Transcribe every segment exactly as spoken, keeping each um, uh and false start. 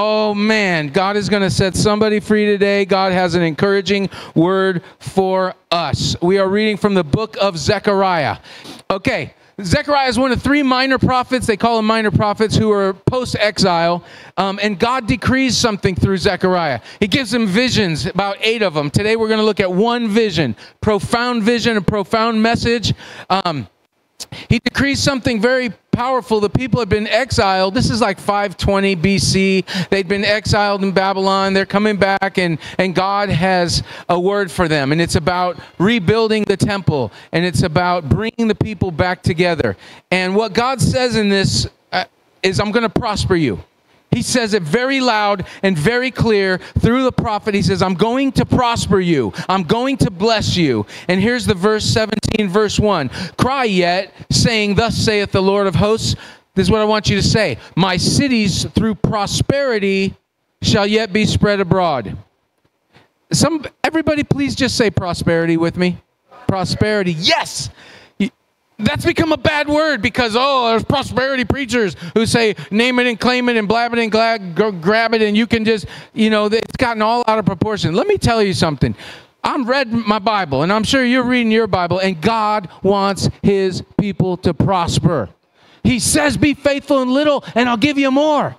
oh man, God is going to set somebody free today. God has an encouraging word for us. We are reading from the book of Zechariah. Okay, Zechariah is one of three minor prophets. They call them minor prophets who are post-exile. Um, and God decrees something through Zechariah. He gives him visions, about eight of them. Today we're going to look at one vision, profound vision, a profound message. Um, he decrees something very powerful. The people had been exiled. This is like five twenty B C. They'd been exiled in Babylon. They're coming back, and, and God has a word for them. And it's about rebuilding the temple, and it's about bringing the people back together. And what God says in this uh, is, I'm going to prosper you. He says it very loud and very clear through the prophet. He says, I'm going to prosper you. I'm going to bless you. And here's the verse seventeen, verse one. Cry yet, saying, thus saith the Lord of hosts. This is what I want you to say. My cities through prosperity shall yet be spread abroad. Some, everybody please just say prosperity with me. Prosperity. Yes. That's become a bad word because, oh, there's prosperity preachers who say, name it and claim it and blab it and glad, grab it, and you can just, you know, it's gotten all out of proportion. Let me tell you something. I've read my Bible, and I'm sure you're reading your Bible, and God wants his people to prosper. He says, be faithful in little, and I'll give you more.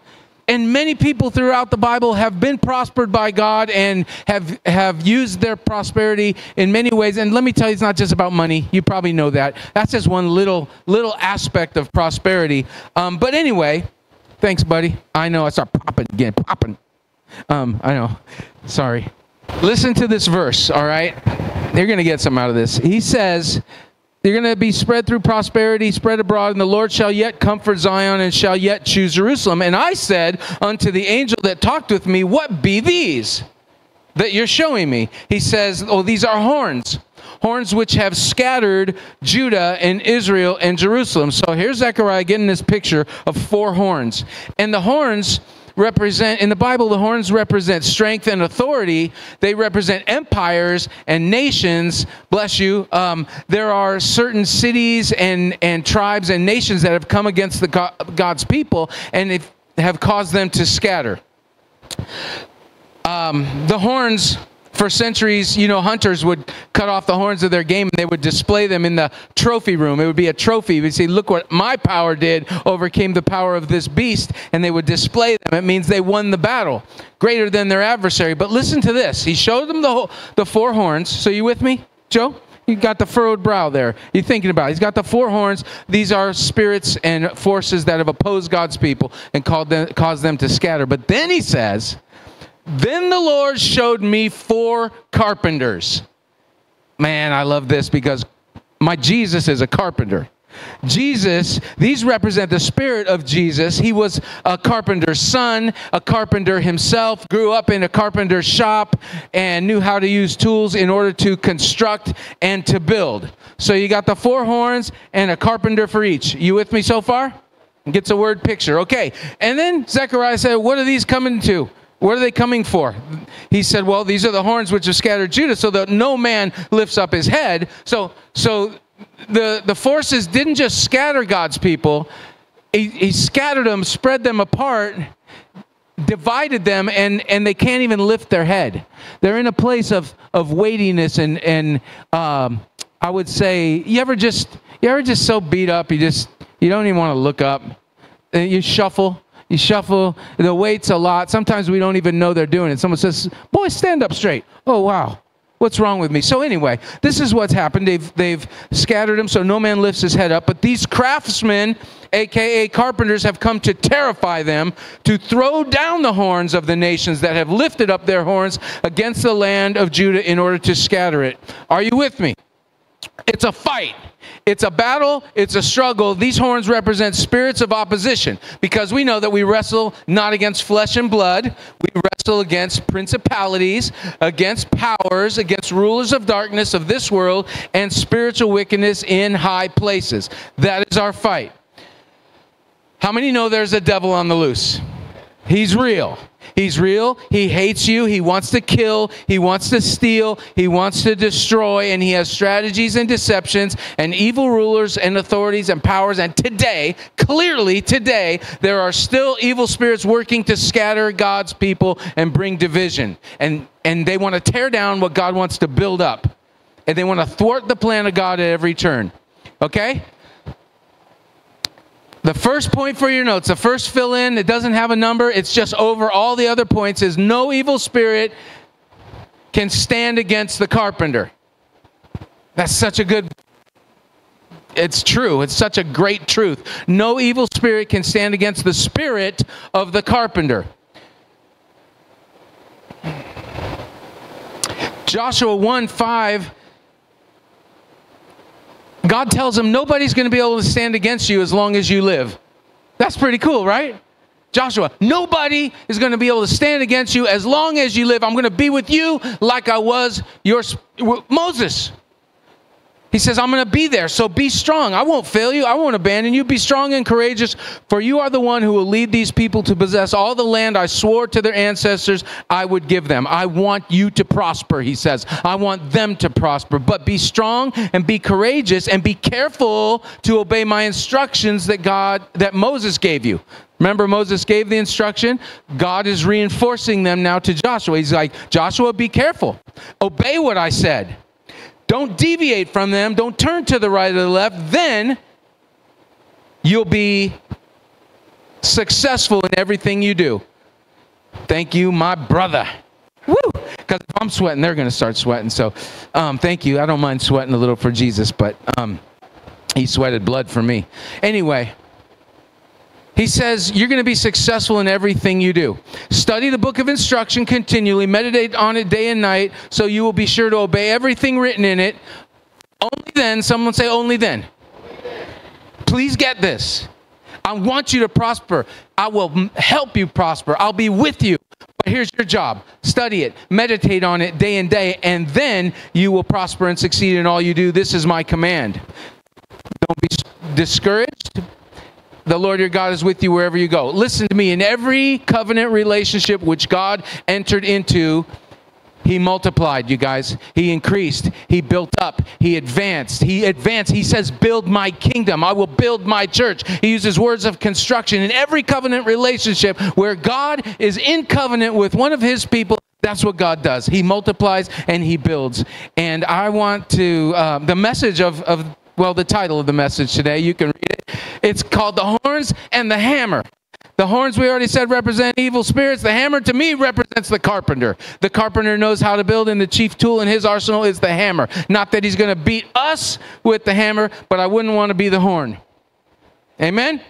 And many people throughout the Bible have been prospered by God and have, have used their prosperity in many ways. And let me tell you, it's not just about money. You probably know that. That's just one little, little aspect of prosperity. Um, but anyway, thanks, buddy. I know. I start popping again. Popping. Um, I know. Sorry. Listen to this verse, all right? You're going to get something out of this. He says, you're going to be spread through prosperity, spread abroad, and the Lord shall yet comfort Zion and shall yet choose Jerusalem. And I said unto the angel that talked with me, what be these that you're showing me? He says, oh, these are horns, horns which have scattered Judah and Israel and Jerusalem. So here's Zechariah getting this picture of four horns. And the horns represent, in the Bible, the horns represent strength and authority. They represent empires and nations. Bless you. Um, there are certain cities and, and tribes and nations that have come against the God, God's people, and it have caused them to scatter. Um, the horns, for centuries, you know, hunters would cut off the horns of their game, and they would display them in the trophy room. It would be a trophy. We'd say, look what my power did, overcame the power of this beast, and they would display them. It means they won the battle, greater than their adversary. But listen to this. He showed them the, whole, the four horns. So you with me, Joe? You got the furrowed brow there. You're thinking about it. He's got the four horns. These are spirits and forces that have opposed God's people and called them, caused them to scatter. But then he says, then the Lord showed me four carpenters. Man, I love this because my Jesus is a carpenter. Jesus, these represent the spirit of Jesus. He was a carpenter's son, a carpenter himself, grew up in a carpenter's shop, and knew how to use tools in order to construct and to build. So you got the four horns and a carpenter for each. You with me so far? Gets a word picture. Okay. And then Zechariah said, what are these coming to? What are they coming for? He said, well, these are the horns which have scattered Judah, so that no man lifts up his head. So, so the, the forces didn't just scatter God's people. He, he scattered them, spread them apart, divided them, and, and they can't even lift their head. They're in a place of, of weightiness and, and um, I would say, you ever just, you ever just so beat up, you just, you don't even want to look up. You shuffle. You shuffle, the weight's a lot. Sometimes we don't even know they're doing it. Someone says, boy, stand up straight. Oh, wow. What's wrong with me? So anyway, this is what's happened. They've, they've scattered them so no man lifts his head up. But these craftsmen, a k a carpenters, have come to terrify them, to throw down the horns of the nations that have lifted up their horns against the land of Judah in order to scatter it. Are you with me? It's a fight. It's a battle. It's a struggle. These horns represent spirits of opposition because we know that we wrestle not against flesh and blood. We wrestle against principalities, against powers, against rulers of darkness of this world, and spiritual wickedness in high places. That is our fight. How many know there's a devil on the loose? He's real. He's real. He hates you. He wants to kill. He wants to steal. He wants to destroy. And he has strategies and deceptions and evil rulers and authorities and powers. And today, clearly today, there are still evil spirits working to scatter God's people and bring division. And, and they want to tear down what God wants to build up. And they want to thwart the plan of God at every turn. Okay? The first point for your notes, the first fill-in, it doesn't have a number. It's just over all the other points, is no evil spirit can stand against the carpenter. That's such a good, it's true. It's such a great truth. No evil spirit can stand against the spirit of the carpenter. Joshua one five, God tells him, nobody's going to be able to stand against you as long as you live. That's pretty cool, right? Joshua, nobody is going to be able to stand against you as long as you live. I'm going to be with you like I was your Moses. He says, I'm going to be there, so be strong. I won't fail you. I won't abandon you. Be strong and courageous, for you are the one who will lead these people to possess all the land I swore to their ancestors I would give them. I want you to prosper, he says. I want them to prosper. But be strong and be courageous and be careful to obey my instructions that God, that Moses gave you. Remember, Moses gave the instruction. God is reinforcing them now to Joshua. He's like, Joshua, be careful. Obey what I said. Don't deviate from them. Don't turn to the right or the left. Then you'll be successful in everything you do. Thank you, my brother. Woo! Because if I'm sweating, they're going to start sweating. So um, thank you. I don't mind sweating a little for Jesus, but um, he sweated blood for me. Anyway, he says, you're going to be successful in everything you do. Study the book of instruction continually. Meditate on it day and night, so you will be sure to obey everything written in it. Only then, someone say, only then. Only then. Please get this. I want you to prosper. I will help you prosper. I'll be with you. But here's your job. Study it. Meditate on it day and day, and then you will prosper and succeed in all you do. This is my command. Don't be discouraged. The Lord your God is with you wherever you go. Listen to me. In every covenant relationship which God entered into, he multiplied, you guys. He increased. He built up. He advanced. He advanced. He says, build my kingdom. I will build my church. He uses words of construction. In every covenant relationship where God is in covenant with one of his people, that's what God does. He multiplies and he builds. And I want to, uh, the message of, of well, the title of the message today, you can read it. It's called The Horns and the Hammer. The horns, we already said, represent evil spirits. The hammer, to me, represents the carpenter. The carpenter knows how to build, and the chief tool in his arsenal is the hammer. Not that he's going to beat us with the hammer, but I wouldn't want to be the horn. Amen?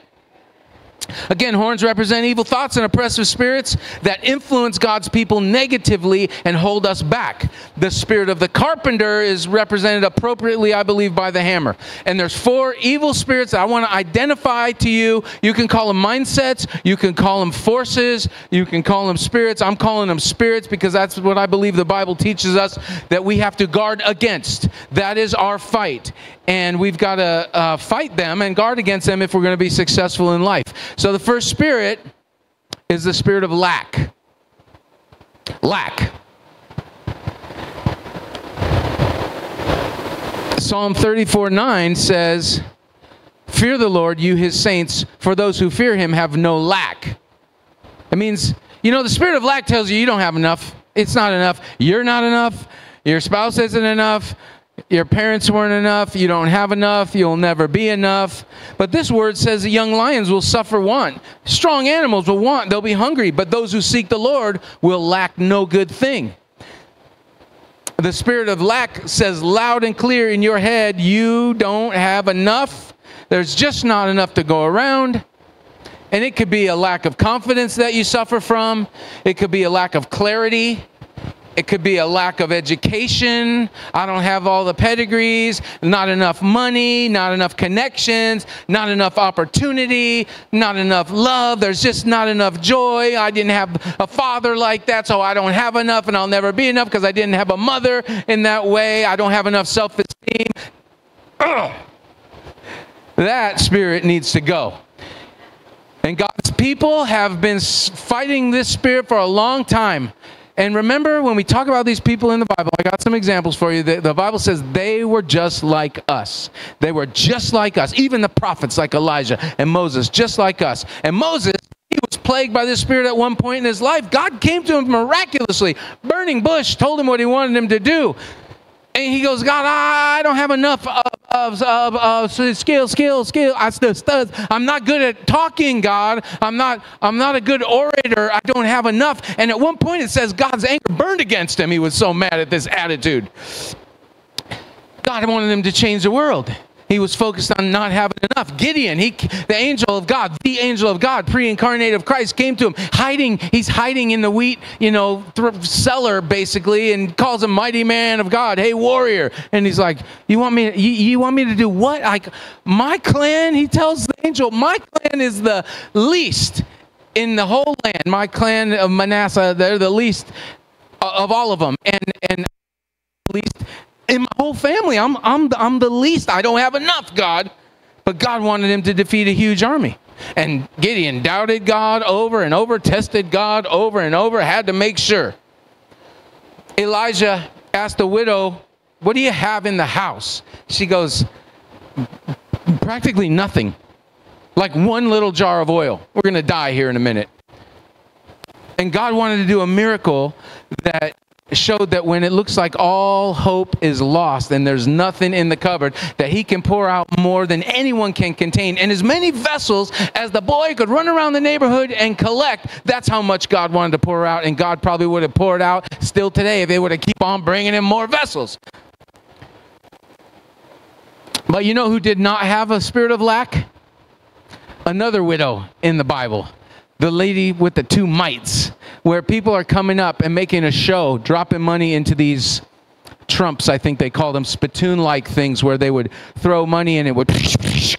Again, horns represent evil thoughts and oppressive spirits that influence God's people negatively and hold us back. The spirit of the carpenter is represented appropriately, I believe, by the hammer. And there's four evil spirits that I want to identify to you. You can call them mindsets. You can call them forces. You can call them spirits. I'm calling them spirits because that's what I believe the Bible teaches us that we have to guard against. That is our fight. And we've got to uh, fight them and guard against them if we're going to be successful in life. So the first spirit is the spirit of lack. Lack. Psalm thirty-four nine says, fear the Lord, you his saints, for those who fear him have no lack. It means, you know, the spirit of lack tells you you don't have enough. It's not enough. You're not enough. Your spouse isn't enough. Your parents weren't enough, you don't have enough, you'll never be enough. But this word says that young lions will suffer want. Strong animals will want, they'll be hungry. But those who seek the Lord will lack no good thing. The spirit of lack says loud and clear in your head, you don't have enough. There's just not enough to go around. And it could be a lack of confidence that you suffer from. It could be a lack of clarity. It could be a lack of education. I don't have all the pedigrees, not enough money, not enough connections, not enough opportunity, not enough love. There's just not enough joy. I didn't have a father like that, so I don't have enough, and I'll never be enough because I didn't have a mother in that way. I don't have enough self-esteem. That spirit needs to go. And God's people have been fighting this spirit for a long time. And remember, when we talk about these people in the Bible, I got some examples for you. The, the Bible says they were just like us. They were just like us. Even the prophets like Elijah and Moses, just like us. And Moses, he was plagued by this spirit at one point in his life. God came to him miraculously. Burning bush told him what he wanted him to do. And he goes, God, I don't have enough of, of, of, of skill, skill, skill. I still, still, I'm not good at talking, God. I'm not, I'm not a good orator. I don't have enough. And at one point it says God's anger burned against him. He was so mad at this attitude. God wanted him to change the world. He was focused on not having enough. Gideon, he, the angel of God, the angel of God, pre-incarnate of Christ, came to him, hiding. He's hiding in the wheat, you know, cellar, basically, and calls him mighty man of God. Hey, warrior. And he's like, you want me, you, you want me to do what? Like, my clan, he tells the angel, my clan is the least in the whole land. My clan of Manasseh, they're the least of all of them. And, and least... in my whole family, I'm, I'm, I'm the least. I don't have enough, God. But God wanted him to defeat a huge army. And Gideon doubted God over and over, tested God over and over, had to make sure. Elijah asked the widow, what do you have in the house? She goes, practically nothing. Like one little jar of oil. We're going to die here in a minute. And God wanted to do a miracle that showed that when it looks like all hope is lost and there's nothing in the cupboard, that he can pour out more than anyone can contain. And as many vessels as the boy could run around the neighborhood and collect, that's how much God wanted to pour out. And God probably would have poured out still today if they would have keep on bringing him more vessels. But you know who did not have a spirit of lack? Another widow in the Bible. The lady with the two mites, where people are coming up and making a show, dropping money into these trumps, I think they call them, spittoon-like things, where they would throw money and it would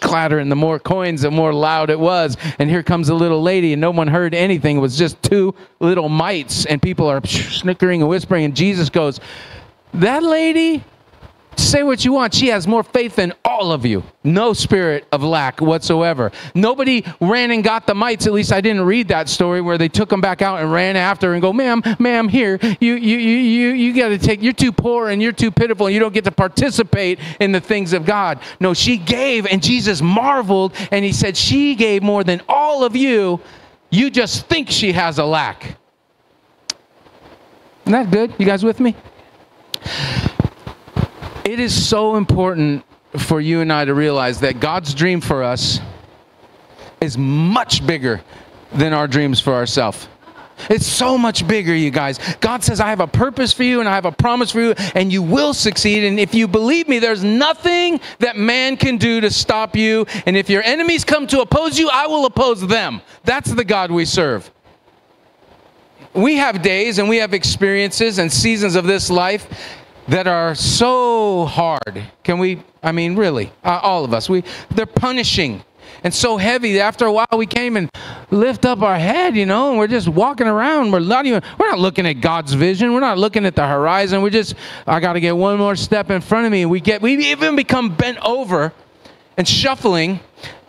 clatter, and the more coins, the more loud it was. And here comes a little lady, and no one heard anything. It was just two little mites, and people are snickering and whispering, and Jesus goes, that lady, say what you want, she has more faith than all of you. No spirit of lack whatsoever. Nobody ran and got the mites. At least I didn't read that story where they took them back out and ran after her and go, ma'am, ma'am, here, you, you, you, you, you got to take, you're too poor and you're too pitiful. And you don't get to participate in the things of God. No, she gave, and Jesus marveled, and he said, she gave more than all of you. You just think she has a lack. Isn't that good? You guys with me? It is so important for you and I to realize that God's dream for us is much bigger than our dreams for ourselves. It's so much bigger, you guys. God says, I have a purpose for you and I have a promise for you, and you will succeed. And if you believe me, there's nothing that man can do to stop you. And if your enemies come to oppose you, I will oppose them. That's the God we serve. We have days and we have experiences and seasons of this life that are so hard. Can we, I mean, really, uh, all of us, we, they're punishing and so heavy that after a while we came and lift up our head, you know, and we're just walking around. We're not even, we're not looking at God's vision. We're not looking at the horizon. We're just, I got to get one more step in front of me. We get, we even become bent over and shuffling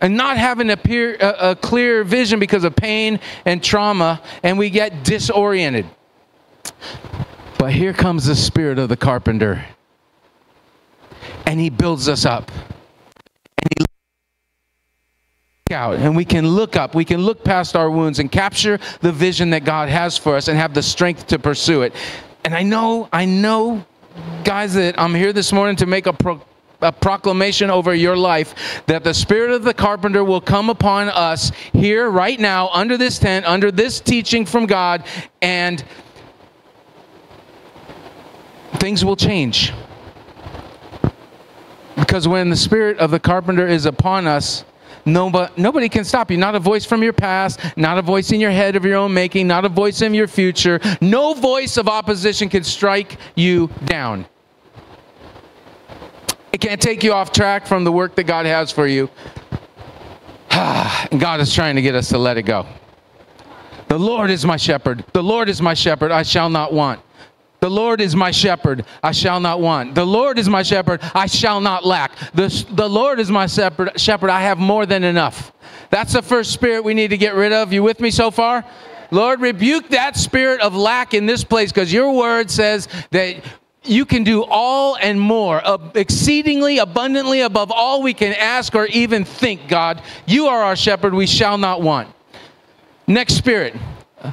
and not having a, peer, a, a clear vision because of pain and trauma, and we get disoriented. But here comes the spirit of the carpenter, and he builds us up, and he looks out, and we can look up, we can look past our wounds and capture the vision that God has for us and have the strength to pursue it. And I know, I know, guys, that I'm here this morning to make a pro a proclamation over your life that the spirit of the carpenter will come upon us here right now under this tent, under this teaching from God, and things will change. Because when the spirit of the carpenter is upon us, nobody, nobody can stop you. Not a voice from your past, not a voice in your head of your own making, not a voice in your future. No voice of opposition can strike you down. It can't take you off track from the work that God has for you. And God is trying to get us to let it go. The Lord is my shepherd. The Lord is my shepherd. I shall not want. The Lord is my shepherd, I shall not want. The Lord is my shepherd, I shall not lack. The, the Lord is my shepherd, shepherd, I have more than enough. That's the first spirit we need to get rid of. You with me so far? Lord, rebuke that spirit of lack in this place, because your word says that you can do all and more, exceedingly, abundantly, above all we can ask or even think, God. You are our shepherd, we shall not want. Next spirit,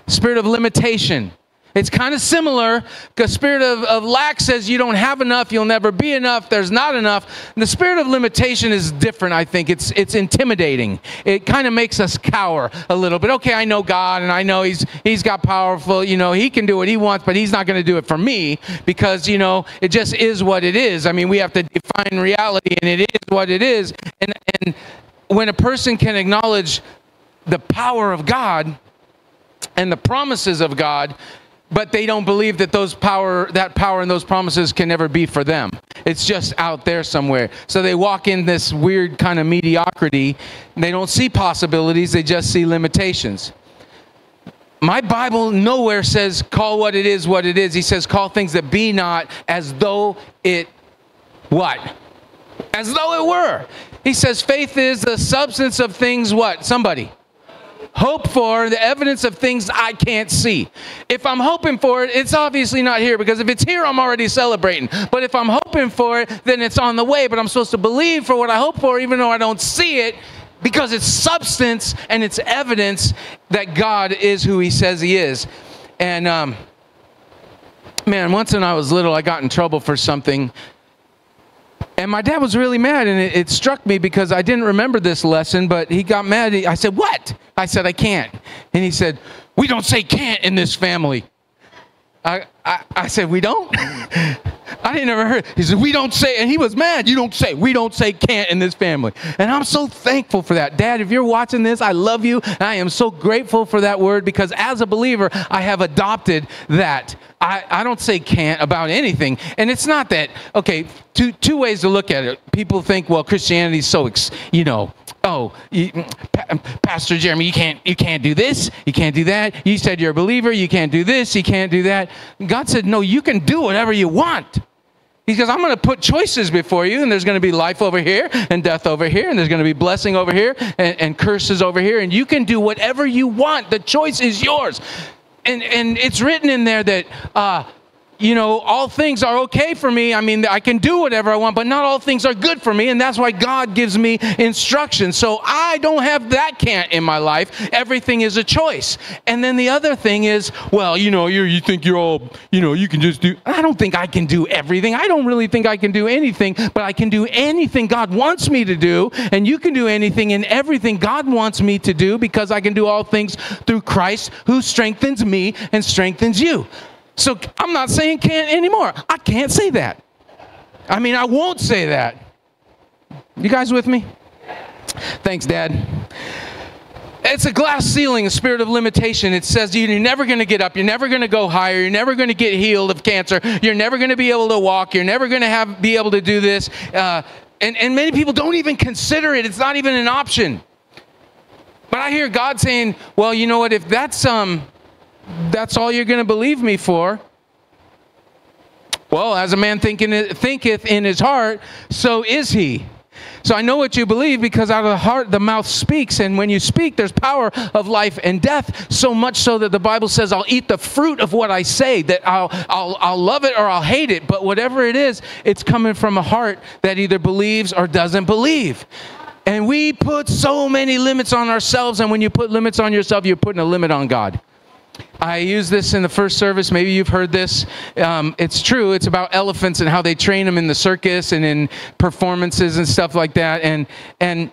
spirit of limitation. It's kind of similar, because spirit of, of lack says you don't have enough, you'll never be enough, there's not enough. And the spirit of limitation is different, I think. It's, it's intimidating. It kind of makes us cower a little bit. Okay, I know God, and I know he's, he's got powerful, you know, he can do what he wants, but he's not going to do it for me, because, you know, it just is what it is. I mean, we have to define reality, and it is what it is. And, and when a person can acknowledge the power of God and the promises of God, but they don't believe that those power, that power and those promises can never be for them. It's just out there somewhere. So they walk in this weird kind of mediocrity. They don't see possibilities. They just see limitations. My Bible nowhere says call what it is what it is. He says call things that be not as though it what? As though it were. He says faith is the substance of things what? Somebody. Hope for, the evidence of things I can't see. If I'm hoping for it, it's obviously not here, because if it's here, I'm already celebrating. But if I'm hoping for it, then it's on the way. But I'm supposed to believe for what I hope for, even though I don't see it, because it's substance and it's evidence that God is who he says he is. And um, man, once when I was little, I got in trouble for something. And my dad was really mad, and it, it struck me because I didn't remember this lesson, but he got mad. I said, what? I said, I can't. And he said, we don't say can't in this family. I, I, I said, we don't? I didn't ever hear it. He said, we don't say, and he was mad. You don't say, we don't say can't in this family. And I'm so thankful for that. Dad, if you're watching this, I love you. And I am so grateful for that word, because as a believer, I have adopted that. I, I don't say can't about anything. And it's not that, okay, two, two ways to look at it. People think, well, Christianity's so, ex, you know, oh, you, Pastor Jeremy, you can't, you can't do this. You can't do that. You said you're a believer. You can't do this. You can't do that. God said, no, you can do whatever you want. He says, I'm going to put choices before you, and there's going to be life over here and death over here, and there's going to be blessing over here and, and curses over here, and you can do whatever you want. The choice is yours. And, and it's written in there that, uh, you know, all things are okay for me. I mean, I can do whatever I want, but not all things are good for me. And that's why God gives me instruction. So I don't have that can't in my life. Everything is a choice. And then the other thing is, well, you know, you you think you're all, you know, you can just do. I don't think I can do everything. I don't really think I can do anything, but I can do anything God wants me to do. And you can do anything and everything God wants me to do, because I can do all things through Christ who strengthens me and strengthens you. So I'm not saying can't anymore. I can't say that. I mean, I won't say that. You guys with me? Thanks, Dad. It's a glass ceiling, a spirit of limitation. It says you're never going to get up. You're never going to go higher. You're never going to get healed of cancer. You're never going to be able to walk. You're never going to have be able to do this. Uh, and, and many people don't even consider it. It's not even an option. But I hear God saying, well, you know what? If that's... um. that's all you're going to believe me for. Well, as a man thinking, thinketh in his heart, so is he. So I know what you believe, because out of the heart, the mouth speaks. And when you speak, there's power of life and death, so much so that the Bible says, I'll eat the fruit of what I say, that I'll, I'll, I'll love it or I'll hate it. But whatever it is, it's coming from a heart that either believes or doesn't believe. And we put so many limits on ourselves. And when you put limits on yourself, you're putting a limit on God. I used this in the first service. Maybe you've heard this. Um, it's true. It's about elephants and how they train them in the circus and in performances and stuff like that. And, and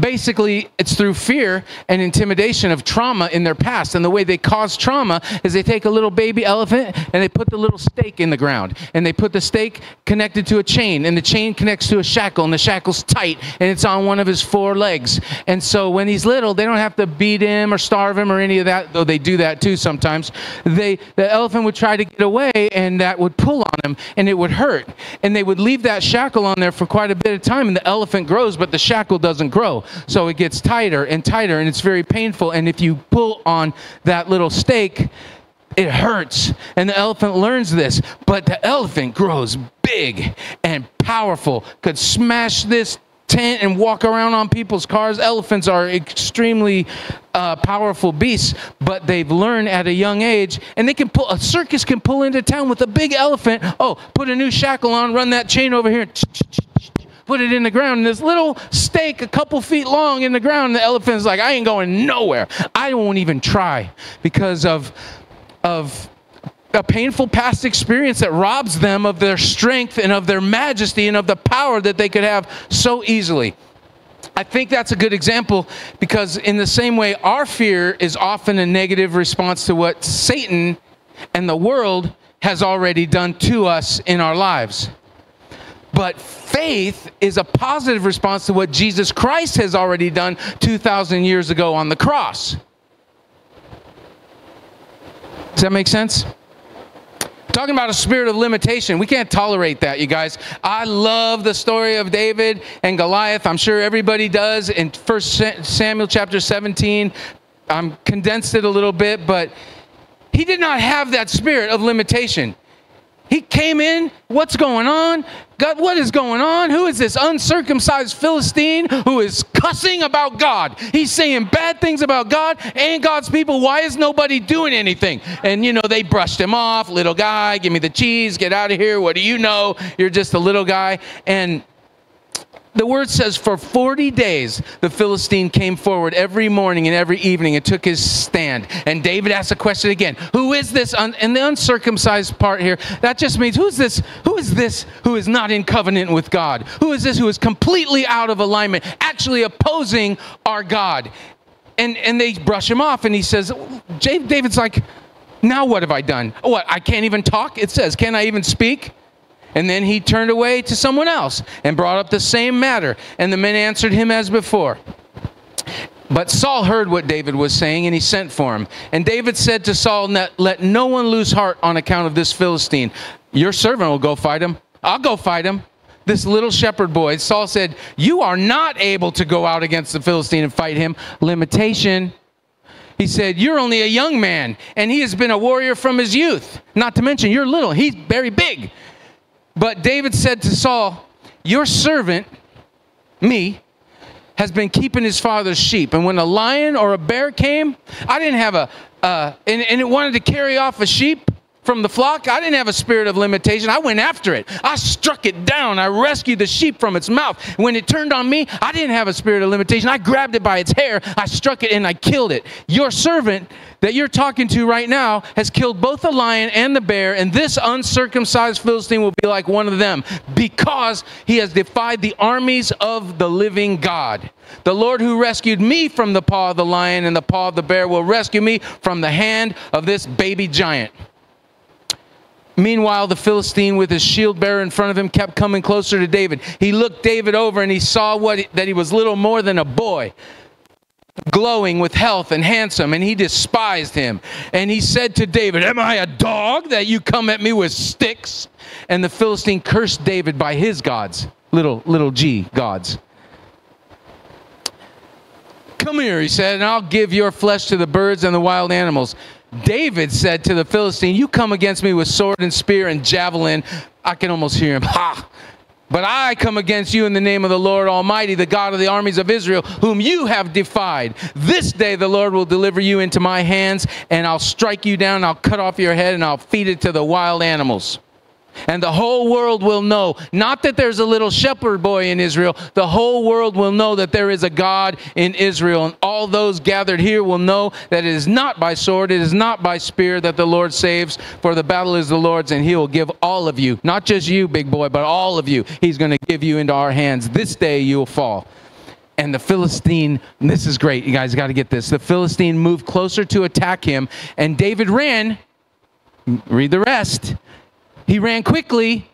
basically, it's through fear and intimidation of trauma in their past. And the way they cause trauma is they take a little baby elephant and they put the little stake in the ground. And they put the stake connected to a chain. And the chain connects to a shackle. And the shackle's tight. And it's on one of his four legs. And so when he's little, they don't have to beat him or starve him or any of that. Though they do that too sometimes. They, the elephant would try to get away, and that would pull on him. And it would hurt. And they would leave that shackle on there for quite a bit of time. And the elephant grows, but the shackle doesn't grow. So it gets tighter and tighter, and it's very painful. And if you pull on that little stake, It hurts, and the elephant learns this, but the elephant grows big and powerful, could smash this tent and walk around on people's cars. Elephants are extremely uh, powerful beasts, but they've learned at a young age, and they can pull, a circus can pull into town with a big elephant. Oh, put a new shackle on, run that chain over here, put it in the ground, and this little stake a couple feet long in the ground, the elephant's like, I ain't going nowhere. I won't even try, because of of a painful past experience that robs them of their strength and of their majesty and of the power that they could have so easily. I think that's a good example, because in the same way, our fear is often a negative response to what Satan and the world has already done to us in our lives. But faith is a positive response to what Jesus Christ has already done two thousand years ago on the cross. Does that make sense? Talking about a spirit of limitation. We can't tolerate that, you guys. I love the story of David and Goliath. I'm sure everybody does. In First Samuel chapter seventeen, I'm condensed it a little bit, but he did not have that spirit of limitation. He came in, what's going on? God, what is going on? Who is this uncircumcised Philistine who is cussing about God? He's saying bad things about God and God's people. Why is nobody doing anything? And, you know, they brushed him off. Little guy, give me the cheese. Get out of here. What do you know? You're just a little guy. And the word says for forty days, the Philistine came forward every morning and every evening and took his stand. And David asked the question again, who is this? And the uncircumcised part here, that just means, who is this? Who is this who is not in covenant with God? Who is this who is completely out of alignment, actually opposing our God? And, and they brush him off, and he says, David's like, now what have I done? What, I can't even talk? It says, can I even speak? And then he turned away to someone else and brought up the same matter. And the men answered him as before. But Saul heard what David was saying, and he sent for him. And David said to Saul, let no one lose heart on account of this Philistine. Your servant will go fight him. I'll go fight him. This little shepherd boy. Saul said, you are not able to go out against the Philistine and fight him. Limitation. He said, you're only a young man, and he has been a warrior from his youth. Not to mention, you're little. He's very big. But David said to Saul, your servant, me, has been keeping his father's sheep. And when a lion or a bear came, I didn't have a, uh, and, and it wanted to carry off a sheep from the flock. I didn't have a spirit of limitation. I went after it. I struck it down. I rescued the sheep from its mouth. When it turned on me, I didn't have a spirit of limitation. I grabbed it by its hair. I struck it and I killed it. Your servant that you're talking to right now has killed both the lion and the bear, and this uncircumcised Philistine will be like one of them, because he has defied the armies of the living God. The Lord who rescued me from the paw of the lion and the paw of the bear will rescue me from the hand of this baby giant. Meanwhile, the Philistine with his shield bearer in front of him kept coming closer to David. He looked David over, and he saw what, that he was little more than a boy, glowing with health and handsome, and he despised him. And he said to David, am I a dog that you come at me with sticks? And the Philistine cursed David by his gods, little, little g gods. Come here, he said, and I'll give your flesh to the birds and the wild animals. David said to the Philistine, you come against me with sword and spear and javelin. I can almost hear him. Ha! But I come against you in the name of the Lord Almighty, the God of the armies of Israel, whom you have defied. This day the Lord will deliver you into my hands, and I'll strike you down, I'll cut off your head, and I'll feed it to the wild animals. And the whole world will know, not that there's a little shepherd boy in Israel, the whole world will know that there is a God in Israel. And all those gathered here will know that it is not by sword, it is not by spear that the Lord saves, for the battle is the Lord's, and he will give all of you, not just you, big boy, but all of you. He's going to give you into our hands. This day you will fall. And the Philistine, and this is great, you guys got to get this, the Philistine moved closer to attack him, and David ran, read the rest, he ran quickly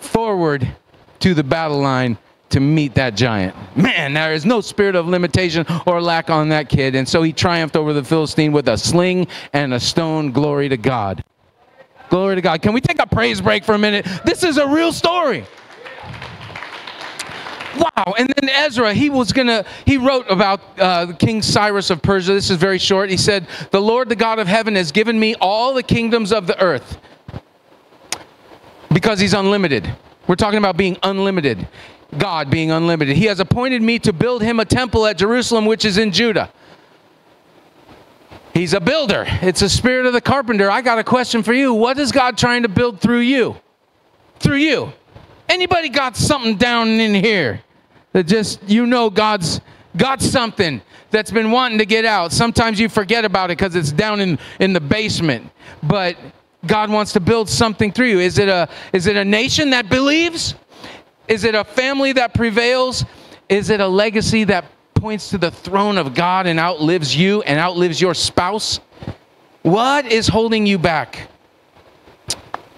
forward to the battle line to meet that giant. Man, there is no spirit of limitation or lack on that kid. And so he triumphed over the Philistine with a sling and a stone. Glory to God. Glory to God. Can we take a praise break for a minute? This is a real story. Wow. And then Ezra, he was going to, he wrote about uh, King Cyrus of Persia. This is very short. He said, "The Lord, the God of heaven, has given me all the kingdoms of the earth," because he's unlimited. We're talking about being unlimited. God being unlimited. "He has appointed me to build him a temple at Jerusalem, which is in Judah." He's a builder. It's the spirit of the carpenter. I got a question for you. What is God trying to build through you? Through you. Anybody got something down in here that just, you know, God's got something that's been wanting to get out? Sometimes you forget about it because it's down in, in the basement. But God wants to build something through you. Is it a, is it a nation that believes? Is it a family that prevails? Is it a legacy that points to the throne of God and outlives you and outlives your spouse? What is holding you back?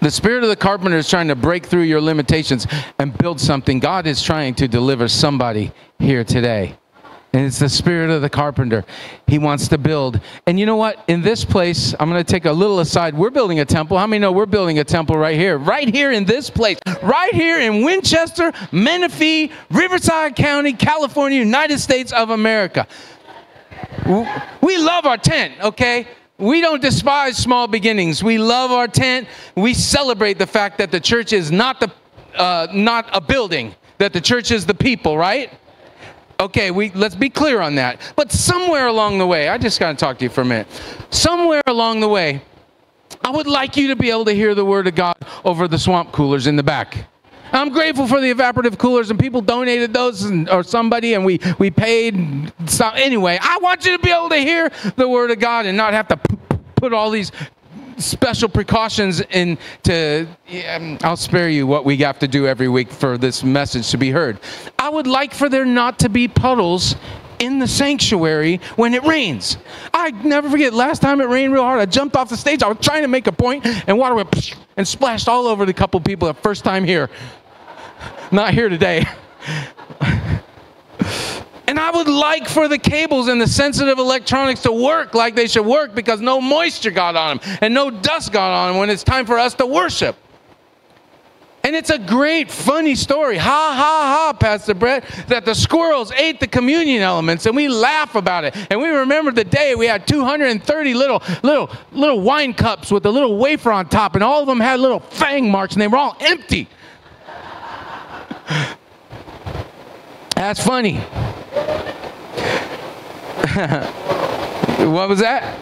The spirit of the carpenter is trying to break through your limitations and build something. God is trying to deliver somebody here today. And it's the spirit of the carpenter. He wants to build. And you know what? In this place, I'm going to take a little aside. We're building a temple. How many know we're building a temple right here? Right here in this place. Right here in Winchester, Menifee, Riverside County, California, United States of America. We love our tent, okay? We don't despise small beginnings. We love our tent. We celebrate the fact that the church is not, the, uh, not a building, that the church is the people, right? Okay, we, let's be clear on that. But somewhere along the way, I just got to talk to you for a minute. Somewhere along the way, I would like you to be able to hear the word of God over the swamp coolers in the back. I'm grateful for the evaporative coolers, and people donated those, and, or somebody, and we, we paid. So anyway, I want you to be able to hear the word of God and not have to put all these special precautions in to, yeah, I'll spare you what we have to do every week for this message to be heard. I would like for there not to be puddles in the sanctuary when it rains. I never forget, last time it rained real hard, I jumped off the stage, I was trying to make a point, and water went and splashed all over the couple people the first time here. Not here today. And I would like for the cables and the sensitive electronics to work like they should work, because no moisture got on them and no dust got on them when it's time for us to worship. And it's a great, funny story. Ha, ha, ha, Pastor Brett, that the squirrels ate the communion elements, and we laugh about it. And we remember the day we had two hundred thirty little, little, little wine cups with a little wafer on top, and all of them had little fang marks, and they were all empty. That's funny. What was that?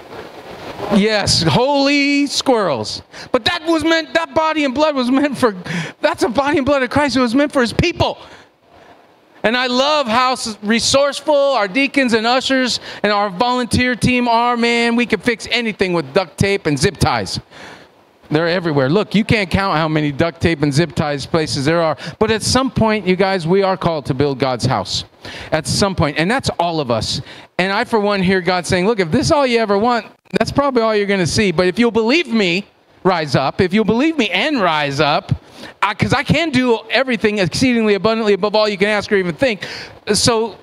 Yes, holy squirrels. But that was meant, that body and blood was meant for, that's a body and blood of Christ. It was meant for his people. And I love how resourceful our deacons and ushers and our volunteer team are. Man, we can fix anything with duct tape and zip ties. They're everywhere. Look, you can't count how many duct tape and zip ties places there are. But at some point, you guys, we are called to build God's house. At some point. And that's all of us. And I, for one, hear God saying, look, if this is all you ever want, that's probably all you're going to see. But if you'll believe me, rise up. If you'll believe me and rise up, because I, I can do everything exceedingly abundantly above all you can ask or even think. So,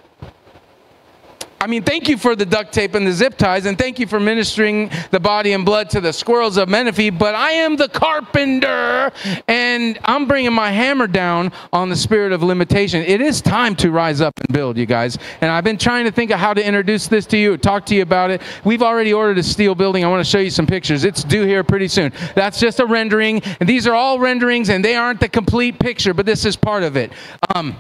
I mean, thank you for the duct tape and the zip ties, and thank you for ministering the body and blood to the squirrels of Menifee, but I am the carpenter, and I'm bringing my hammer down on the spirit of limitation. It is time to rise up and build, you guys, and I've been trying to think of how to introduce this to you, talk to you about it. We've already ordered a steel building. I want to show you some pictures. It's due here pretty soon. That's just a rendering, and these are all renderings, and they aren't the complete picture, but this is part of it. Um...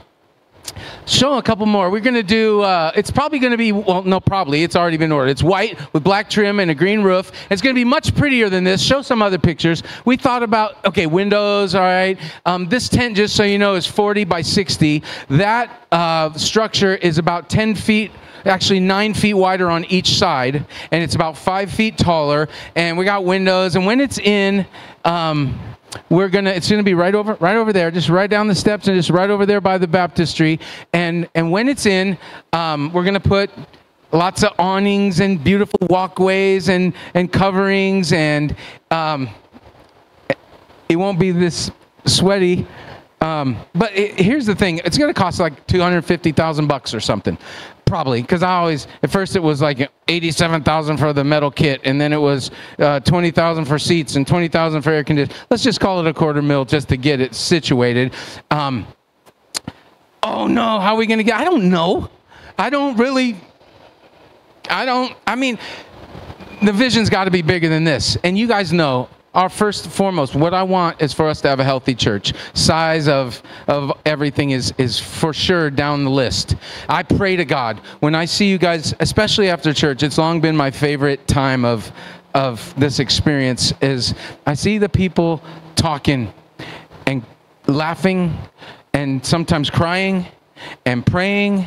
Show a couple more. We're going to do, uh, it's probably going to be, well, no, probably. It's already been ordered. It's white with black trim and a green roof. It's going to be much prettier than this. Show some other pictures. We thought about, okay, windows, all right. Um, this tent, just so you know, is forty by sixty. That uh, structure is about ten feet, actually nine feet wider on each side, and it's about five feet taller, and we got windows, and when it's in, um, We're gonna. It's gonna be right over, right over there, just right down the steps, and just right over there by the baptistry. And and when it's in, um, we're gonna put lots of awnings and beautiful walkways and and coverings, and um, it won't be this sweaty. Um, but it, here's the thing: it's gonna cost like two hundred fifty thousand bucks or something, probably. Because I always, at first it was like eighty-seven thousand for the metal kit, and then it was uh, twenty thousand for seats and twenty thousand for air conditioning. Let's just call it a quarter mil just to get it situated. Um, oh no, how are we going to get? I don't know. I don't really, I don't, I mean, the vision's got to be bigger than this. And you guys know, our first and foremost, what I want is for us to have a healthy church. Size of, of everything is, is for sure down the list. I pray to God. When I see you guys, especially after church, it's long been my favorite time of, of this experience, is I see the people talking and laughing and sometimes crying and praying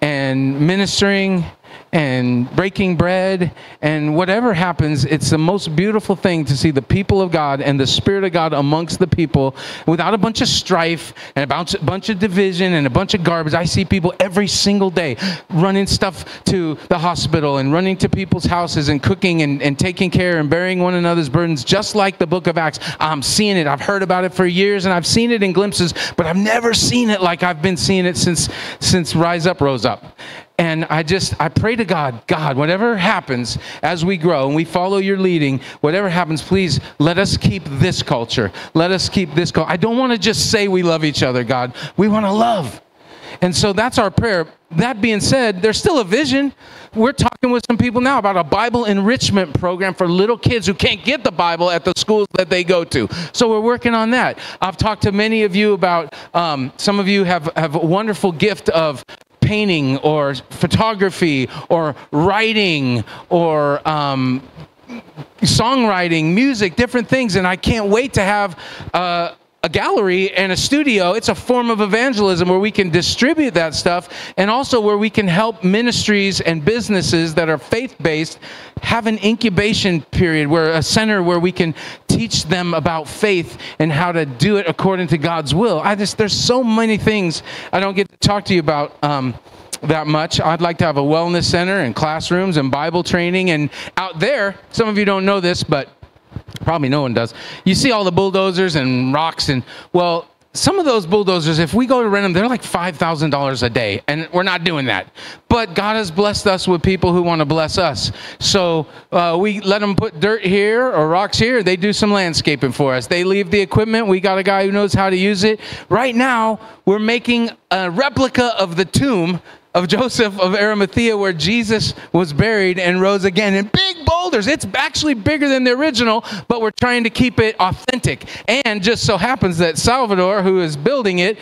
and ministering and breaking bread, and whatever happens, it's the most beautiful thing to see the people of God and the Spirit of God amongst the people without a bunch of strife and a bunch of division and a bunch of garbage. I see people every single day running stuff to the hospital and running to people's houses and cooking and, and taking care and bearing one another's burdens, just like the book of Acts. I'm seeing it. I've heard about it for years, and I've seen it in glimpses, but I've never seen it like I've been seeing it since, since Rise Up rose up. And I just, I pray to God, God, whatever happens as we grow and we follow your leading, whatever happens, please let us keep this culture. Let us keep this culture. I don't want to just say we love each other, God. We want to love. And so that's our prayer. That being said, there's still a vision. We're talking with some people now about a Bible enrichment program for little kids who can't get the Bible at the schools that they go to. So we're working on that. I've talked to many of you about, um, some of you have, have a wonderful gift of painting or photography or writing or um, songwriting, music, different things. And I can't wait to have uh, a gallery and a studio. It's a form of evangelism where we can distribute that stuff, and also where we can help ministries and businesses that are faith-based have an incubation period, where a center where we can teach them about faith and how to do it according to God's will. I just, there's so many things I don't get to talk to you about um, that much. I'd like to have a wellness center and classrooms and Bible training. And out there, some of you don't know this, but probably no one does. You see all the bulldozers and rocks, and well, some of those bulldozers, if we go to rent them, they're like five thousand dollars a day, and we're not doing that. But God has blessed us with people who want to bless us. So uh, we let them put dirt here or rocks here. They do some landscaping for us. They leave the equipment. We got a guy who knows how to use it. Right now, we're making a replica of the tomb of Joseph of Arimathea, where Jesus was buried and rose again, in big boulders. It's actually bigger than the original, but we're trying to keep it authentic. And just so happens that Salvador, who is building it,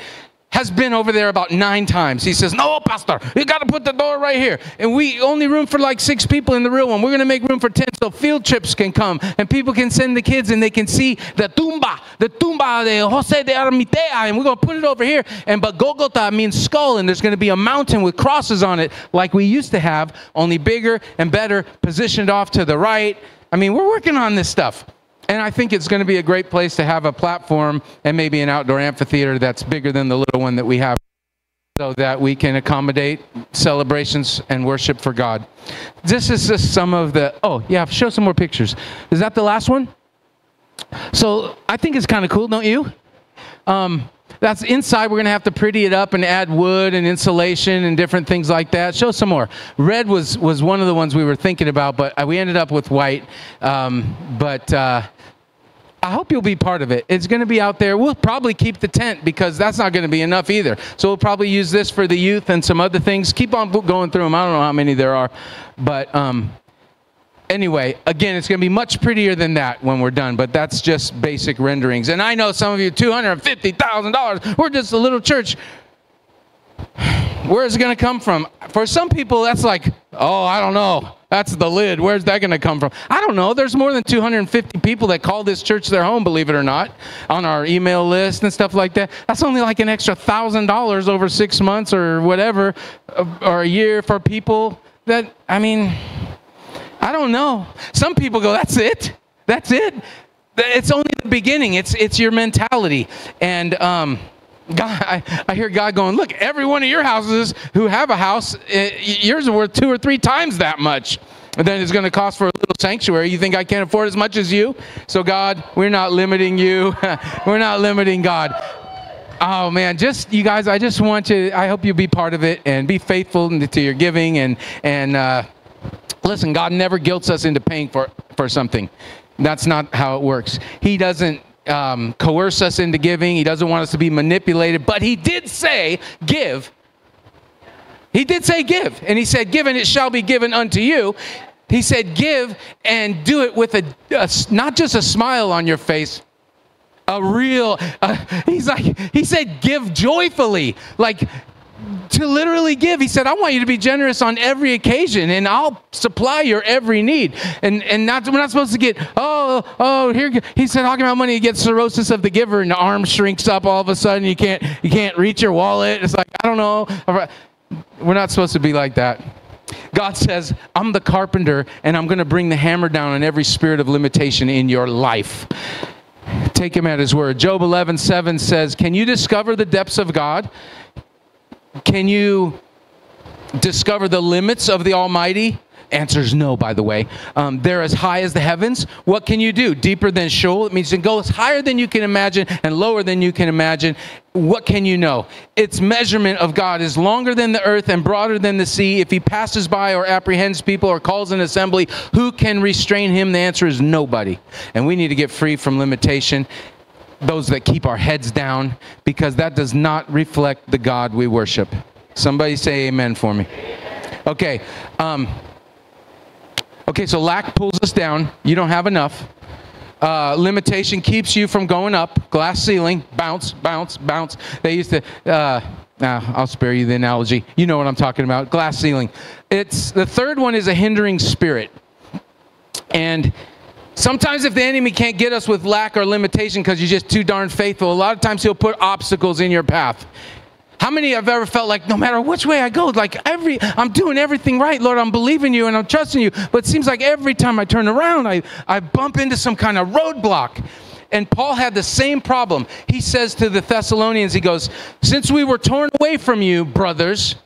has been over there about nine times. He says, no, pastor, you got to put the door right here. And we only room for like six people in the real one. We're going to make room for ten, so field trips can come, and people can send the kids, and they can see the tumba, the tumba de José de Arimathea, and we're going to put it over here. And but Golgota means skull, and there's going to be a mountain with crosses on it like we used to have, only bigger and better, positioned off to the right. I mean, we're working on this stuff. And I think it's going to be a great place to have a platform and maybe an outdoor amphitheater that's bigger than the little one that we have, so that we can accommodate celebrations and worship for God. This is just some of the, oh yeah, show some more pictures. Is that the last one? So I think it's kind of cool, don't you? Um, that's inside. We're going to have to pretty it up and add wood and insulation and different things like that. Show some more. Red was, was one of the ones we were thinking about, but we ended up with white. Um, but... Uh, I hope you'll be part of it. It's going to be out there. We'll probably keep the tent because that's not going to be enough either. So we'll probably use this for the youth and some other things. Keep on going through them. I don't know how many there are. But um, anyway, again, it's going to be much prettier than that when we're done. But that's just basic renderings. And I know some of you, two hundred fifty thousand dollars. We're just a little church. Where is it going to come from? For some people, that's like, oh, I don't know. That's the lid. Where's that going to come from? I don't know. There's more than two hundred fifty people that call this church their home, believe it or not, on our email list and stuff like that. That's only like an extra one thousand dollars over six months or whatever, or a year for people that, I mean, I don't know. Some people go, that's it. That's it. It's only the beginning. It's, it's your mentality. And, um, God, I, I hear God going, look, every one of your houses who have a house, it, yours are worth two or three times that much. And then it's going to cost for a little sanctuary. You think I can't afford as much as you? So God, we're not limiting you. We're not limiting God. Oh, man, just you guys, I just want you, I hope you'll be part of it and be faithful to your giving. And, and uh, listen, God never guilts us into paying for, for something. That's not how it works. He doesn't um, coerce us into giving. He doesn't want us to be manipulated. But he did say, give. He did say, give. And he said, give and it shall be given unto you. He said, give and do it with a, a not just a smile on your face, a real, uh, he's like, he said, give joyfully, like to literally give. He said, I want you to be generous on every occasion and I'll supply your every need. And, and not, we're not supposed to get, oh, oh, here, he said, talking about money, you get cirrhosis of the giver and the arm shrinks up all of a sudden. You can't, you can't reach your wallet. It's like, I don't know. We're not supposed to be like that. God says, I'm the carpenter and I'm going to bring the hammer down on every spirit of limitation in your life. Take him at his word. Job eleven seven says, can you discover the depths of God? Can you discover the limits of the Almighty? Answer is no, by the way. Um, they're as high as the heavens. What can you do? Deeper than Sheol. It means you can go higher than you can imagine and lower than you can imagine. What can you know? Its measurement of God is longer than the earth and broader than the sea. If he passes by or apprehends people or calls an assembly, who can restrain him? The answer is nobody. And we need to get free from limitation, those that keep our heads down, because that does not reflect the God we worship. Somebody say amen for me. Okay. Um, Okay, so lack pulls us down. You don't have enough. Uh, limitation keeps you from going up. Glass ceiling, bounce, bounce, bounce. They used to, uh, nah, I'll spare you the analogy. You know what I'm talking about, glass ceiling. It's, the third one is a hindering spirit. And sometimes if the enemy can't get us with lack or limitation because you're just too darn faithful, a lot of times he'll put obstacles in your path. How many have ever felt like no matter which way I go, like every, I'm doing everything right, Lord, I'm believing you and I'm trusting you. But it seems like every time I turn around, I, I bump into some kind of roadblock. And Paul had the same problem. He says to the Thessalonians, he goes, since we were torn away from you, brothers,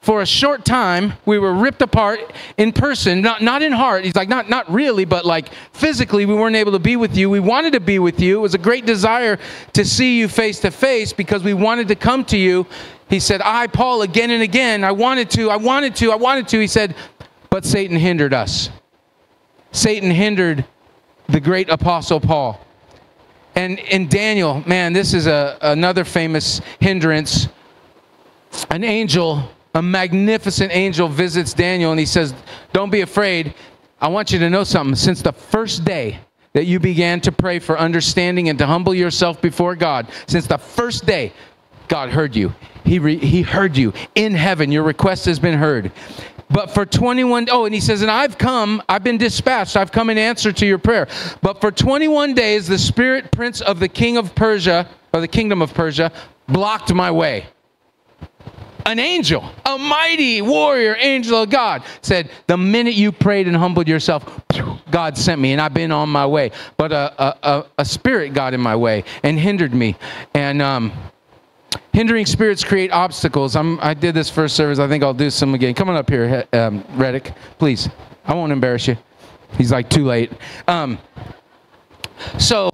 for a short time, we were ripped apart in person, not, not in heart. He's like, not, not really, but like physically, we weren't able to be with you. We wanted to be with you. It was a great desire to see you face to face because we wanted to come to you. He said, I, Paul, again and again, I wanted to, I wanted to, I wanted to. He said, but Satan hindered us. Satan hindered the great apostle Paul. And in Daniel, man, this is a, another famous hindrance. An angel, a magnificent angel visits Daniel and he says, don't be afraid. I want you to know something. Since the first day that you began to pray for understanding and to humble yourself before God, since the first day, God heard you. He, re he heard you. In heaven, your request has been heard. But for twenty-one, oh, and he says, and I've come, I've been dispatched, I've come in answer to your prayer. But for twenty-one days, the spirit prince of the king of Persia, or the kingdom of Persia, blocked my way. An angel, a mighty warrior angel of God said, the minute you prayed and humbled yourself, God sent me and I've been on my way. But a, a, a spirit got in my way and hindered me. And um, hindering spirits create obstacles. I'm, I did this first service. I think I'll do some again. Come on up here, um, Redick, please. I won't embarrass you. He's like, too late. Um, so,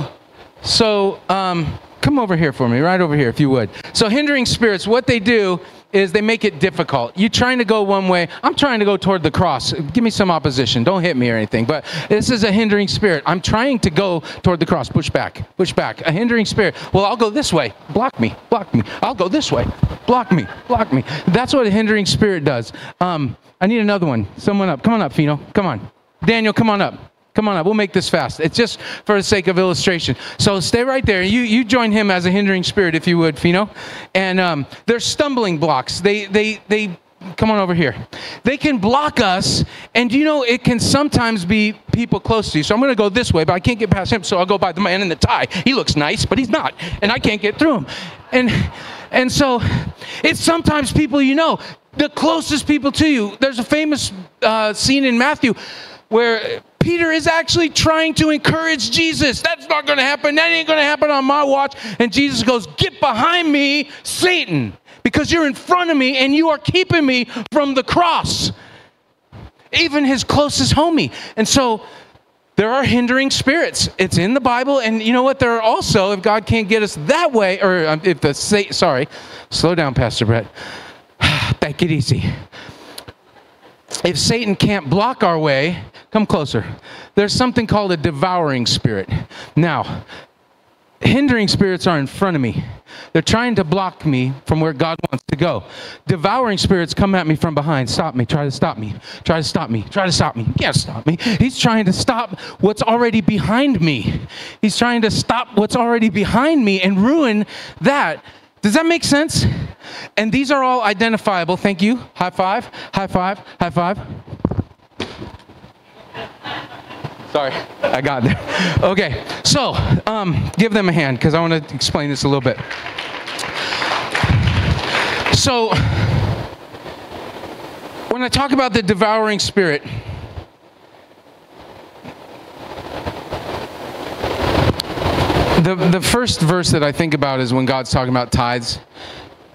so um, come over here for me, right over here if you would. So hindering spirits, what they do is they make it difficult. You're trying to go one way. I'm trying to go toward the cross. Give me some opposition. Don't hit me or anything. But this is a hindering spirit. I'm trying to go toward the cross. Push back. Push back. A hindering spirit. Well, I'll go this way. Block me. Block me. I'll go this way. Block me. Block me. That's what a hindering spirit does. Um, I need another one. Someone up. Come on up, Fino. Come on. Daniel, come on up. Come on up. We'll make this fast. It's just for the sake of illustration. So stay right there. You, you join him as a hindering spirit, if you would, Fino. And um, they're stumbling blocks. They, they, they, come on over here. They can block us. And, you know, it can sometimes be people close to you. So I'm going to go this way, but I can't get past him. So I'll go by the man in the tie. He looks nice, but he's not. And I can't get through him. And, and so it's sometimes people, you know, the closest people to you. There's a famous uh, scene in Matthew where Peter is actually trying to encourage Jesus. That's not going to happen. That ain't going to happen on my watch. And Jesus goes, get behind me, Satan, because you're in front of me and you are keeping me from the cross. Even his closest homie. And so there are hindering spirits. It's in the Bible. And you know what? There are also, if God can't get us that way, or if the Satan, sorry, slow down, Pastor Brett. Take it easy. If Satan can't block our way, come closer. There's something called a devouring spirit. Now, Hindering spirits are in front of me. They're trying to block me from where God wants to go. Devouring spirits come at me from behind. Stop me. Try to stop me. Try to stop me. Try to stop me. You can't stop me. He's trying to stop what's already behind me. He's trying to stop what's already behind me and ruin that. Does that make sense? And these are all identifiable. Thank you. High five. High five. High five. Sorry, I got there. Okay, so um, give them a hand because I want to explain this a little bit. So when I talk about the devouring spirit, the, the first verse that I think about is when God's talking about tithes.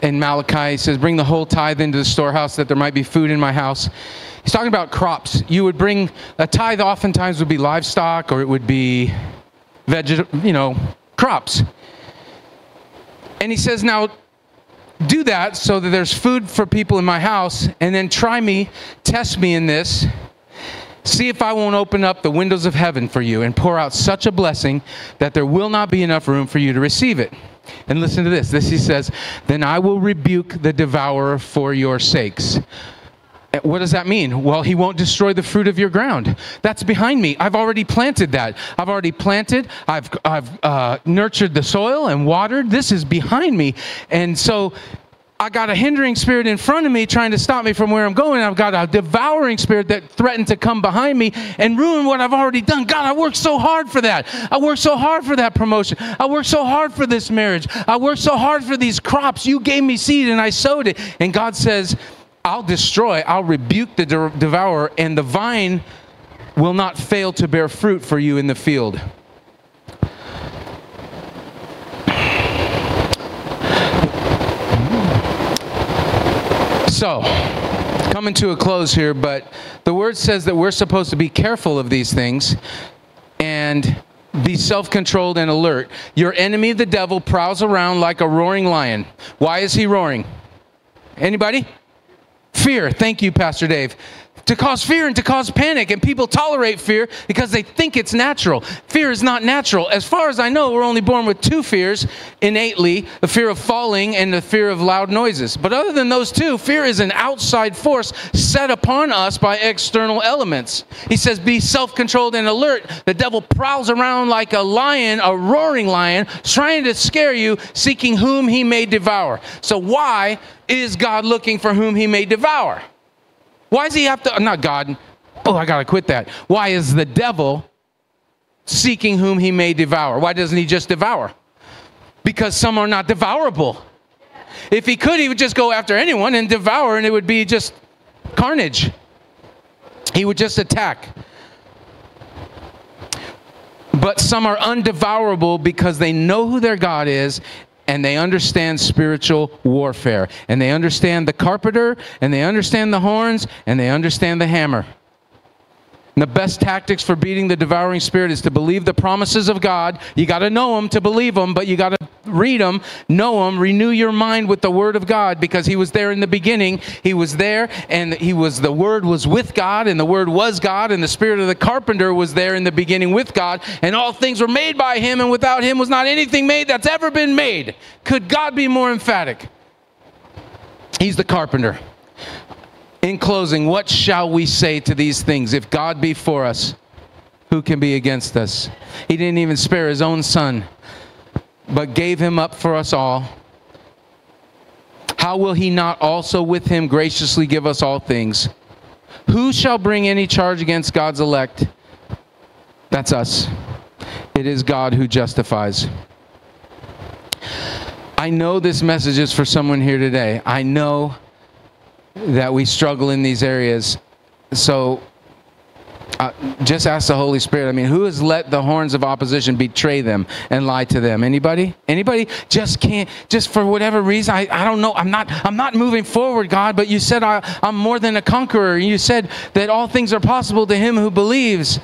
In Malachi, he says, bring the whole tithe into the storehouse that there might be food in my house. He's talking about crops. You would bring, a tithe oftentimes would be livestock or it would be, veg, you know, crops. And he says, now do that so that there's food for people in my house, and then try me, test me in this. See if I won't open up the windows of heaven for you and pour out such a blessing that there will not be enough room for you to receive it. And listen to this. This he says, then I will rebuke the devourer for your sakes. What does that mean? Well, he won't destroy the fruit of your ground. That's behind me. I've already planted that. I've already planted. I've, I've uh, nurtured the soil and watered. This is behind me. And so I got a hindering spirit in front of me trying to stop me from where I'm going. I've got a devouring spirit that threatened to come behind me and ruin what I've already done. God, I worked so hard for that. I worked so hard for that promotion. I worked so hard for this marriage. I worked so hard for these crops. You gave me seed and I sowed it. And God says, I'll destroy, I'll rebuke the devourer, and the vine will not fail to bear fruit for you in the field. So, coming to a close here, but the word says that we're supposed to be careful of these things and be self-controlled and alert. Your enemy, the devil, prowls around like a roaring lion. Why is he roaring? Anybody? Fear. Thank you, Pastor Dave. To cause fear and to cause panic, and people tolerate fear because they think it's natural. Fear is not natural. As far as I know, we're only born with two fears innately, the fear of falling and the fear of loud noises. But other than those two, fear is an outside force set upon us by external elements. He says, be self-controlled and alert. The devil prowls around like a lion, a roaring lion, trying to scare you, seeking whom he may devour. So why is God looking for whom he may devour? Why does he have to, not God, oh, I got to quit that. Why is the devil seeking whom he may devour? Why doesn't he just devour? Because some are not devourable. If he could, he would just go after anyone and devour, and it would be just carnage. He would just attack. But some are undevourable because they know who their God is, and they understand spiritual warfare. And they understand the carpenter, and they understand the horns, and they understand the hammer. And the best tactics for beating the devouring spirit is to believe the promises of God. You got to know them to believe them, but you got to read them, know them, renew your mind with the Word of God, because He was there in the beginning. He was there, and He was, the Word was with God, and the Word was God, and the Spirit of the carpenter was there in the beginning with God, and all things were made by Him, and without Him was not anything made that's ever been made. Could God be more emphatic? He's the carpenter. In closing, what shall we say to these things? If God be for us, who can be against us? He didn't even spare His own Son, but gave Him up for us all. How will He not also with Him graciously give us all things? Who shall bring any charge against God's elect? That's us. It is God who justifies. I know this message is for someone here today. I know that we struggle in these areas. So Uh, just ask the Holy Spirit. I mean, who has let the horns of opposition betray them and lie to them? Anybody? Anybody? Just can't, just for whatever reason, I, I don't know. I'm not, I'm not moving forward, God, but you said I, I'm more than a conqueror. You said that all things are possible to him who believes.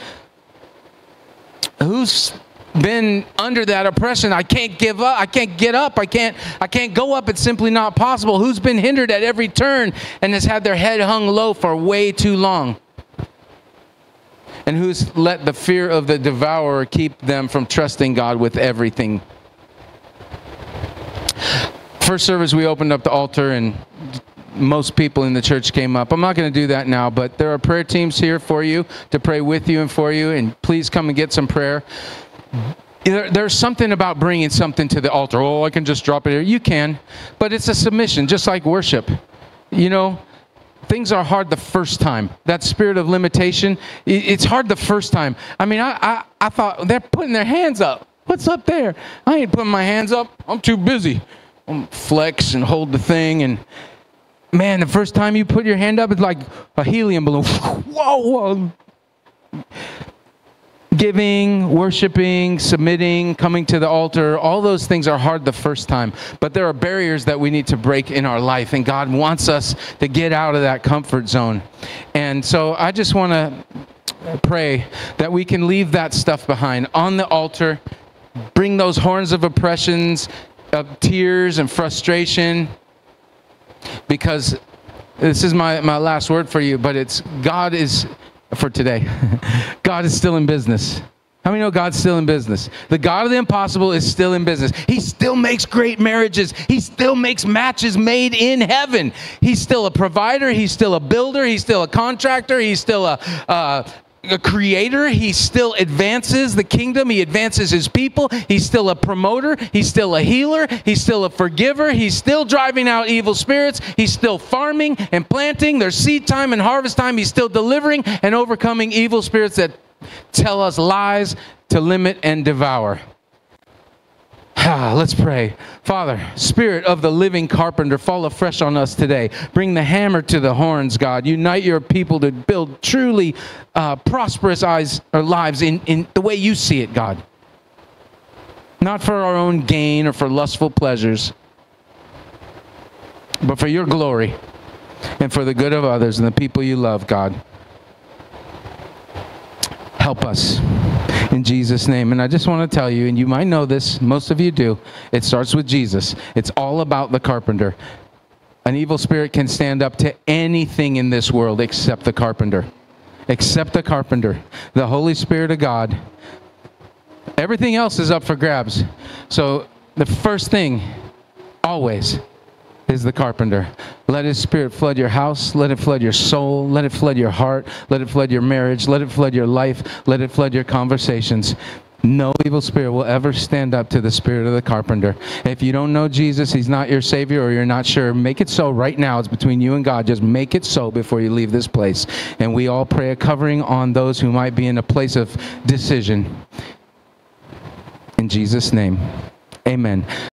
Who's been under that oppression? I can't give up. I can't get up. I can't, I can't go up. It's simply not possible. Who's been hindered at every turn and has had their head hung low for way too long? And who's let the fear of the devourer keep them from trusting God with everything First service, we opened up the altar, and most people in the church came up. I'm not going to do that now, but there are prayer teams here for you to pray with you and for you, and please come and get some prayer. There's something about bringing something to the altar. Oh, I can just drop it here. You can, but it's a submission, just like worship. You know, things are hard the first time. That spirit of limitation, it's hard the first time. I mean, I, I, I thought, they're putting their hands up. What's up there? I ain't putting my hands up. I'm too busy. I'm flex and hold the thing. And man, the first time you put your hand up, it's like a helium balloon. Whoa, whoa. Giving, worshiping, submitting, coming to the altar, all those things are hard the first time. But there are barriers that we need to break in our life, and God wants us to get out of that comfort zone. And so I just want to pray that we can leave that stuff behind on the altar, bring those horns of oppressions, of tears and frustration, because this is my, my last word for you, but it's God is... for today. God is still in business. How many know God's still in business? The God of the impossible is still in business. He still makes great marriages. He still makes matches made in heaven. He's still a provider. He's still a builder. He's still a contractor. He's still a, a, a creator. He still advances the kingdom. He advances his people. He's still a promoter. He's still a healer. He's still a forgiver. He's still driving out evil spirits. He's still farming and planting. There's seed time and harvest time. He's still delivering and overcoming evil spirits that tell us lies to limit and devour. Ah, let's pray. Father, Spirit of the living carpenter, fall afresh on us today. Bring the hammer to the horns, God. Unite your people to build truly uh, prosperous eyes or lives in, in the way you see it, God. Not for our own gain or for lustful pleasures, but for your glory and for the good of others and the people you love, God. Help us. In Jesus' name. And I just want to tell you, and you might know this, most of you do, it starts with Jesus. It's all about the carpenter. An evil spirit can stand up to anything in this world except the carpenter. Except the carpenter. The Holy Spirit of God. Everything else is up for grabs. So the first thing, always, is the carpenter. Let his spirit flood your house. Let it flood your soul. Let it flood your heart. Let it flood your marriage. Let it flood your life. Let it flood your conversations. No evil spirit will ever stand up to the spirit of the carpenter. If you don't know Jesus, he's not your Savior, or you're not sure, make it so right now. It's between you and God. Just make it so before you leave this place. And we all pray a covering on those who might be in a place of decision. In Jesus' name, amen.